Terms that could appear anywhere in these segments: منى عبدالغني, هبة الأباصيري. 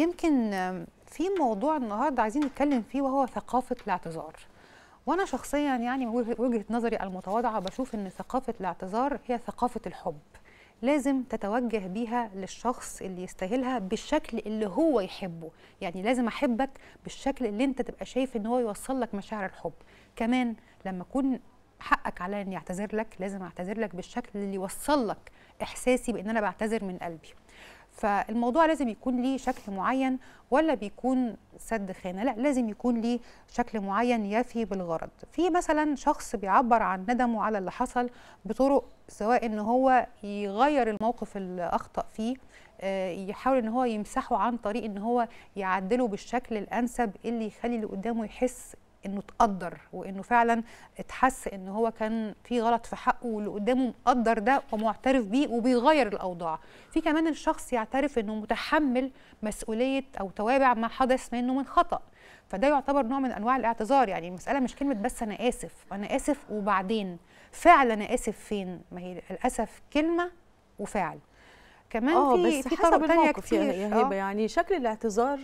يمكن في موضوع النهارده عايزين نتكلم فيه وهو ثقافة الاعتذار. وأنا شخصيا يعني وجهة نظري المتواضعة بشوف إن ثقافة الاعتذار هي ثقافة الحب، لازم تتوجه بيها للشخص اللي يستاهلها بالشكل اللي هو يحبه، يعني لازم أحبك بالشكل اللي أنت تبقى شايف إن هو يوصل لك مشاعر الحب. كمان لما أكون حقك عليا إني أعتذر لك، لازم أعتذر لك بالشكل اللي يوصل لك إحساسي بإن أنا بعتذر من قلبي. فالموضوع لازم يكون ليه شكل معين ولا بيكون سد خانه، لا لازم يكون ليه شكل معين يفي بالغرض. في مثلا شخص بيعبر عن ندمه على اللي حصل بطرق، سواء ان هو يغير الموقف اللي اخطأ فيه، يحاول ان هو يمسحه عن طريق ان هو يعدله بالشكل الانسب اللي يخلي اللي قدامه يحس انه اتقدر وانه فعلا اتحس ان هو كان في غلط في حقه واللي قدامه مقدر ده ومعترف بيه وبيغير الاوضاع. في كمان الشخص يعترف انه متحمل مسؤوليه او توابع ما حدث منه من خطأ، فده يعتبر نوع من انواع الاعتذار. يعني المساله مش كلمه بس انا اسف، انا اسف وبعدين فعلا انا اسف فين، ما هي للاسف كلمه وفعل. كمان في طرف تانية كتير يا هبة، يعني شكل الاعتذار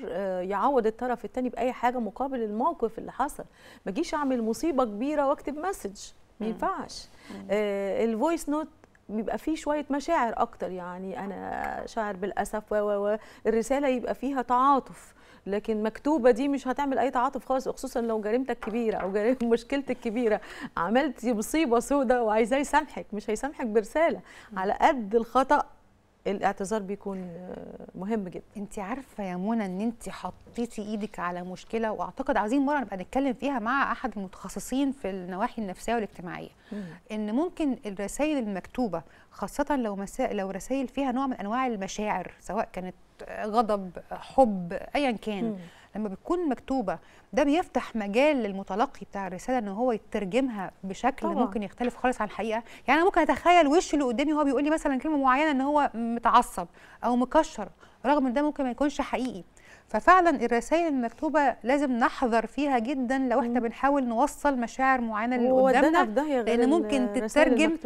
يعوض الطرف التاني باي حاجه مقابل الموقف اللي حصل. ما اجيش اعمل مصيبه كبيره واكتب مسج، ما ينفعش. الفويس نوت بيبقى فيه شويه مشاعر اكتر، يعني انا شاعر بالاسف و الرساله يبقى فيها تعاطف، لكن مكتوبه دي مش هتعمل اي تعاطف خالص، خصوصا لو جريمتك كبيره او مشكلتك كبيره، عملت مصيبه سوداء وعايزاه يسامحك، مش هيسامحك برساله. على قد الخطأ الاعتذار بيكون مهم جدا. انت عارفه يا منى ان انت حطيتي ايدك على مشكله، واعتقد عايزين مره نبقى نتكلم فيها مع احد المتخصصين في النواحي النفسيه والاجتماعيه، ان ممكن الرسائل المكتوبه خاصه لو رسائل فيها نوع من انواع المشاعر، سواء كانت غضب حب ايا كان، لما بتكون مكتوبه ده بيفتح مجال للمتلقي بتاع الرساله ان هو يترجمها بشكل طبعا ممكن يختلف خالص عن الحقيقه. يعني انا ممكن اتخيل وش اللي قدامي وهو بيقول لي مثلا كلمه معينه ان هو متعصب او مكشر، رغم ان ده ممكن ما يكونش حقيقي. ففعلا الرسائل المكتوبه لازم نحذر فيها جدا لو احنا بنحاول نوصل مشاعر معينه للي قدامنا، لان ممكن تترجم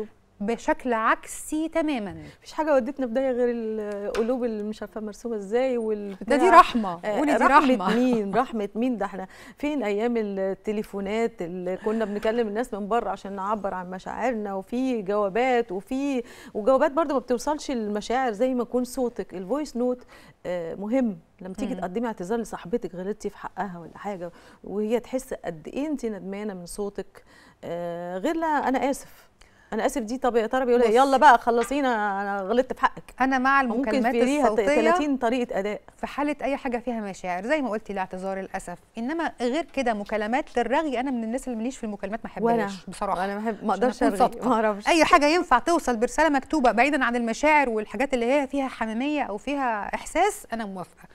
بشكل عكسي تماما. مفيش حاجه ودتنا في داهيه غير القلوب اللي مش عارفه مرسومه ازاي والبتاع. دي رحمه، قولي دي رحمه مين؟ رحمه مين؟ ده احنا فين ايام التليفونات اللي كنا بنكلم الناس من بره عشان نعبر عن مشاعرنا، وفي جوابات وجوابات برده ما بتوصلش المشاعر زي ما يكون صوتك. الفويس نوت مهم لما تيجي تقدمي اعتذار لصاحبتك غلطتي في حقها ولا حاجه وهي تحس قد ايه انت ندمانه من صوتك، غير لا انا اسف انا اسف دي. طب يا ترى بيقول يلا بقى خلصينا انا غلطت في حقك. انا مع المكالمات الصوتيه 30 طريقه اداء في حاله اي حاجه فيها مشاعر زي ما قلتي، الاعتذار الاسف. انما غير كده مكالمات الرغي، انا من الناس اللي ماليش في المكالمات، ما احبهاش بصراحه. انا ما اقدرش ارغي، ما اعرفش اي حاجه ينفع توصل برساله مكتوبه بعيدا عن المشاعر والحاجات اللي هي فيها حميميه او فيها احساس، انا موافقه.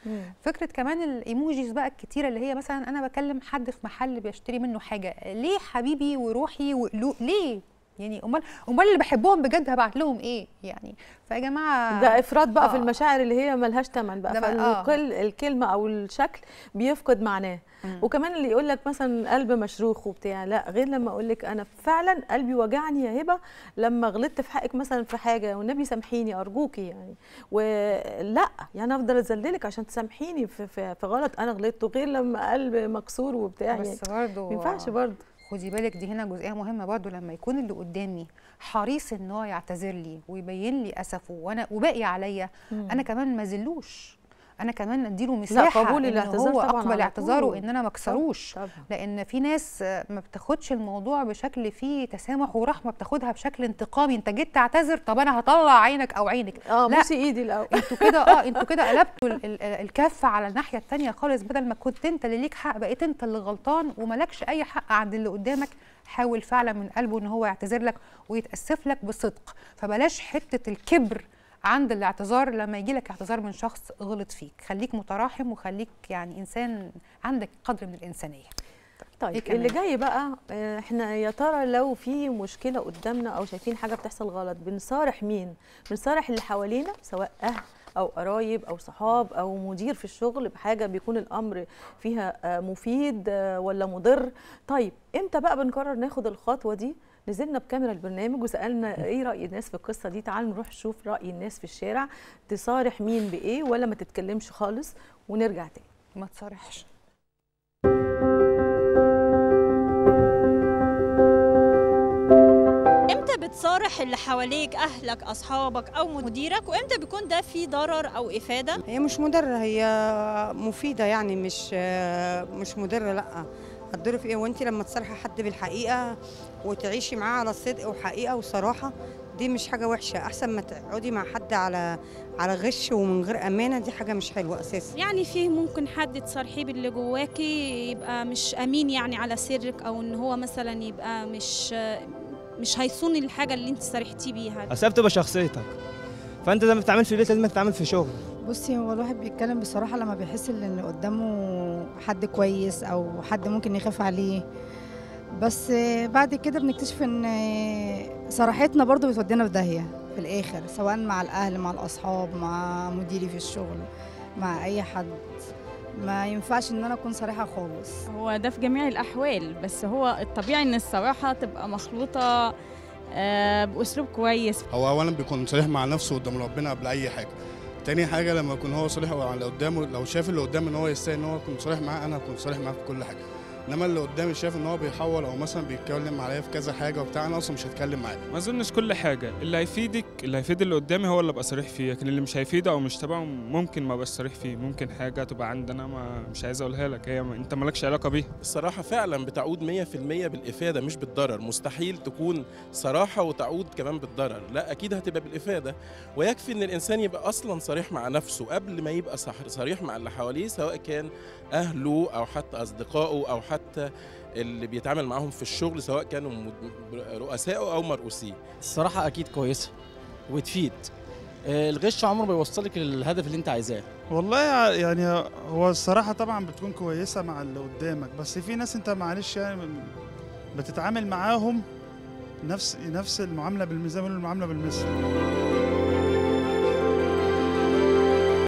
فكره كمان الايموجيز بقى الكتيره اللي هي مثلا انا بكلم حد في محل بيشتري منه حاجه، ليه حبيبي وروحي وقلوق ليه؟ يعني امال اللي بحبهم بجد هبعت لهم ايه يعني؟ فيا جماعه ده افراط بقى في المشاعر اللي هي ملهاش ثمن بقى. الكلمه او الشكل بيفقد معناه. وكمان اللي يقول لك مثلا قلب مشروخ وبتاع، لا غير لما اقول لك انا فعلا قلبي وجعني يا هبه لما غلطت في حقك مثلا في حاجه، والنبي سامحيني ارجوكي يعني، ولا يعني افضل ازللك عشان تسامحيني في غلط انا غلطته، غير لما قلب مكسور وبتاع. بس برضه ما ينفعش برضه خدي بالك دي هنا جزئيه مهمه برضو، لما يكون اللي قدامي حريص ان هو يعتذر لي ويبين لي اسفه وانا وباقي عليا، انا كمان ما ذلوش، انا كمان اديله مساحه قبول الاعتذار طبعا، اقبل اعتذاره ان انا ما اكسروش. لان في ناس ما بتاخدش الموضوع بشكل فيه تسامح ورحمه، بتاخدها بشكل انتقامي، انت جيت تعتذر طب انا هطلع عينك او عينك، بوسي ايدي الاول. انتوا كده انتوا كده قلبتوا الكفه على الناحيه الثانيه خالص، بدل ما كنت انت اللي ليك حق بقيت انت اللي غلطان ومالكش اي حق عند اللي قدامك. حاول فعلا من قلبه ان هو يعتذر لك ويتاسف لك بصدق، فبلاش حته الكبر عند الاعتذار. لما يجي لك اعتذار من شخص غلط فيك، خليك متراحم وخليك يعني انسان عندك قدر من الانسانيه. طيب اللي جاي بقى، احنا يا ترى لو في مشكله قدامنا او شايفين حاجه بتحصل غلط بنصارح مين؟ بنصارح اللي حوالينا سواء اهل او قرايب او صحاب او مدير في الشغل بحاجه بيكون الامر فيها مفيد ولا مضر. طيب امتى بقى بنقرر ناخد الخطوه دي؟ نزلنا بكاميرا البرنامج وسالنا ايه راي الناس في القصه دي، تعالوا نروح نشوف راي الناس في الشارع، تصارح مين بايه ولا ما تتكلمش خالص، ونرجع تاني. ما تصرحش. امتى بتصارح اللي حواليك، اهلك، اصحابك او مديرك، وامتى بيكون ده فيه ضرر او افاده؟ هي مش مضره، هي مفيده يعني، مش مضره. لا هتضر في ايه؟ وانت لما تصارحي حد بالحقيقه وتعيشي معاه على صدق وحقيقه وصراحه، دي مش حاجه وحشه، احسن ما تقعدي مع حد على غش ومن غير امانه، دي حاجه مش حلوه اساسا. يعني فيه ممكن حد تصارحيه باللي جواكي يبقى مش امين يعني على سرك، او ان هو مثلا يبقى مش هيصون الحاجه اللي انت صرحتي بيها. اصل بتبقى شخصيتك، فانت لما بتتعامل في البيت لازم تتعامل في شغل. بصي، هو الواحد بيتكلم بصراحه لما بيحس ان قدامه حد كويس او حد ممكن يخاف عليه، بس بعد كده بنكتشف ان صراحتنا برضو بتودينا في داهيه في الاخر، سواء مع الاهل، مع الاصحاب، مع مديري في الشغل، مع اي حد. ما ينفعش ان انا اكون صريحه خالص. هو ده في جميع الاحوال، بس هو الطبيعي ان الصراحه تبقى مخلوطه باسلوب كويس. هو اولا بيكون صريح مع نفسه قدام ربنا قبل اي حاجه. تاني حاجه لما يكون هو صريح مع اللي قدامه، لو شاف اللي قدامه ان هو يستاهل ان هو يكون صريح معاه، انا هكون صريح معاه في كل حاجه. انما اللي قدامي شايف ان هو بيحور او مثلا بيتكلم عليا في كذا حاجه وبتاع، انا اصلا مش هتكلم معاه. ما اظنش كل حاجه اللي هيفيدك، اللي هيفيد اللي قدامي هو اللي ابقى صريح فيه، لكن اللي مش هيفيده او مش تبعه ممكن ما ابقاش صريح فيه. ممكن حاجه تبقى عندنا ما مش عايز اقولها لك، هي انت مالكش علاقه بيها. الصراحه فعلا بتعود 100% بالافاده مش بالضرر. مستحيل تكون صراحه وتعود كمان بالضرر، لا اكيد هتبقى بالافاده. ويكفي ان الانسان يبقى اصلا صريح مع نفسه قبل ما يبقى صريح مع اللي حواليه، سواء كان اهله او حتى اصدقائه او حتى اللي بيتعامل معاهم في الشغل، سواء كانوا رؤسائه او مرؤوسيه. الصراحه اكيد كويسه وتفيد. الغش عمره ما يوصلك للهدف اللي انت عايزاه. والله يعني هو الصراحه طبعا بتكون كويسه مع اللي قدامك، بس في ناس انت معلش يعني بتتعامل معاهم نفس المعامله بالميزان، والمعامله بالمثل.